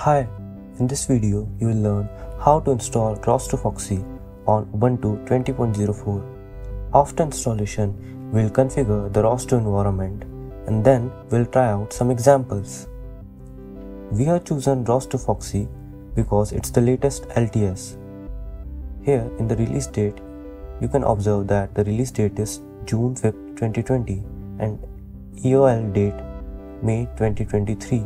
Hi, in this video you will learn how to install ROS2 Foxy on Ubuntu 20.04. After installation, we will configure the ROS2 environment and then we will try out some examples. We have chosen ROS2 Foxy because it's the latest LTS. Here in the release date, you can observe that the release date is June 5, 2020 and EOL date May 2023.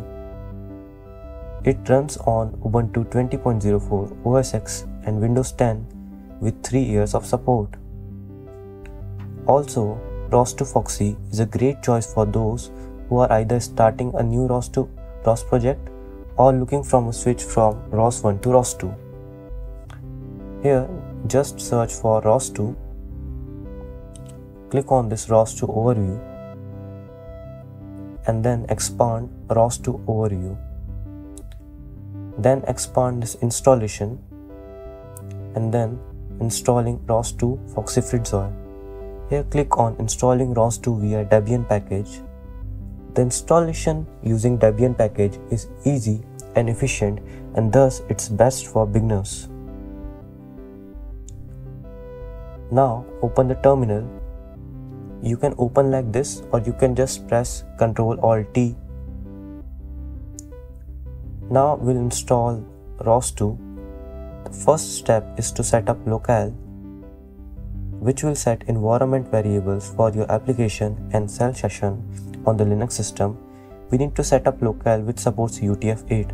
It runs on Ubuntu 20.04, OS X and Windows 10 with 3 years of support. Also, ROS2 Foxy is a great choice for those who are either starting a new ROS project or looking from a switch from ROS1 to ROS2. Here, just search for ROS2, click on this ROS2 overview and then expand ROS2 overview. Then expand this installation and then installing ROS2 Foxy FritzOil. Here click on installing ROS2 via Debian package. The installation using Debian package is easy and efficient and thus it's best for beginners. Now open the terminal. You can open like this or you can just press Ctrl-Alt-T. Now we'll install ROS2. The first step is to set up locale, which will set environment variables for your application and shell session on the Linux system. We need to set up locale which supports UTF-8.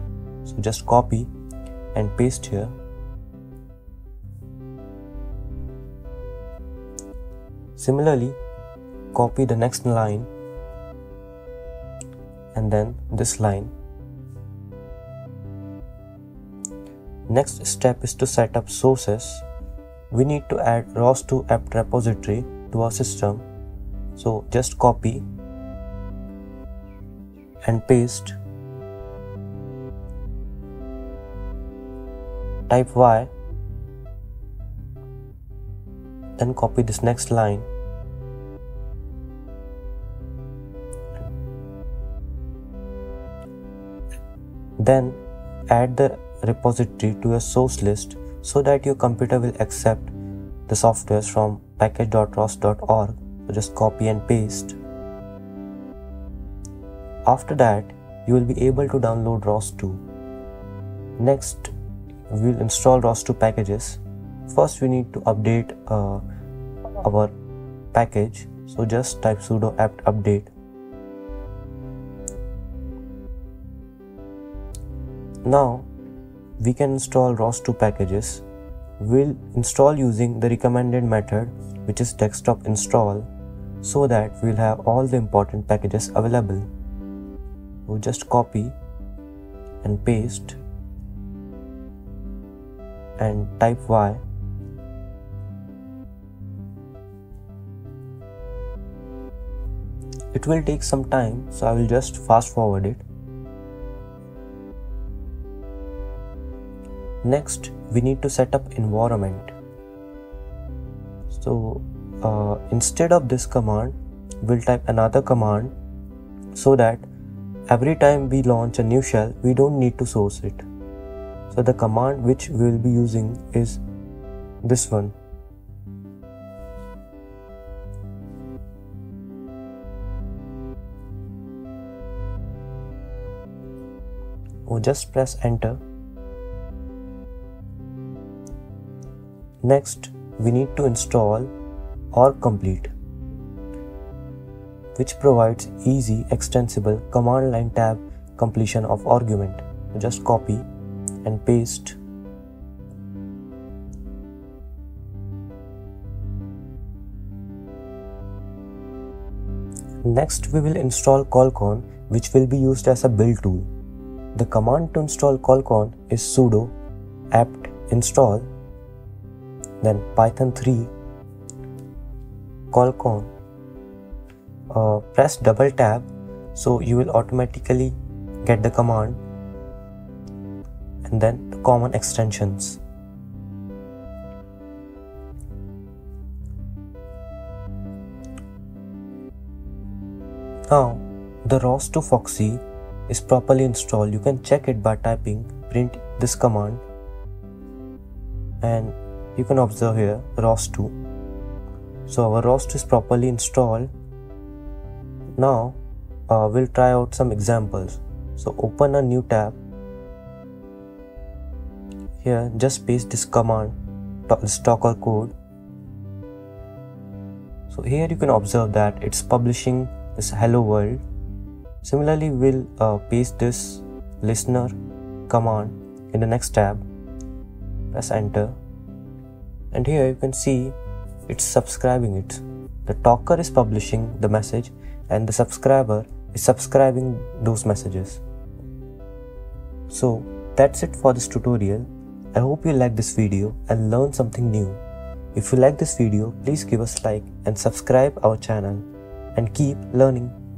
So just copy and paste here. Similarly, copy the next line and then this line. Next step is to set up sources. We need to add ROS2 apt repository to our system. So just copy and paste. Type Y. Then copy this next line. Then add the repository to your source list so that your computer will accept the softwares from package.ros.org. So just copy and paste. After that, you will be able to download ROS2. Next, we will install ROS2 packages. First, we need to update our package. So just type sudo apt update. Now we can install ROS2 packages. We'll install using the recommended method, which is desktop install, so that we'll have all the important packages available. We'll just copy and paste and type Y. It will take some time, so I will just fast forward it. Next, we need to set up environment. So instead of this command, we'll type another command so that every time we launch a new shell, we don't need to source it. So the command which we will be using is this one. Or just press enter. Next, we need to install org complete, which provides easy extensible command line tab completion of argument. Just copy and paste. Next, we will install Colcon, which will be used as a build tool. The command to install Colcon is sudo apt install, then python3 colcon. Press double tab so you will automatically get the command and then the common extensions. Now the ROS2 Foxy is properly installed. You can check it by typing print this command, and you can observe here ROS2. So our ROS2 is properly installed. Now we'll try out some examples. So open a new tab. Here just paste this command, stock or code. So here you can observe that it's publishing this hello world. Similarly, we'll paste this listener command in the next tab. Press enter, and here you can see it's subscribing it. The talker is publishing the message and the subscriber is subscribing those messages. So that's it for this tutorial. I hope you like this video and learn something new. If you like this video, please give us a like and subscribe our channel, and keep learning.